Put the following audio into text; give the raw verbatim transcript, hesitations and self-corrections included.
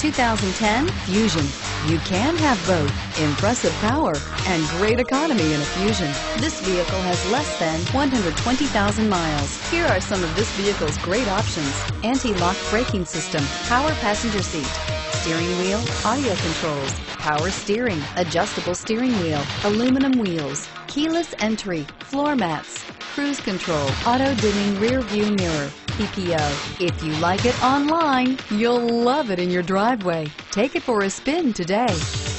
two thousand ten Fusion. You can have both impressive power and great economy in a Fusion. This vehicle has less than one hundred twenty thousand miles. Here are some of this vehicle's great options: anti-lock braking system, power passenger seat, steering wheel audio controls, power steering, adjustable steering wheel, aluminum wheels, keyless entry, floor mats, cruise control, auto dimming rear view mirror, P P O. If you like it online, you'll love it in your driveway. Take it for a spin today.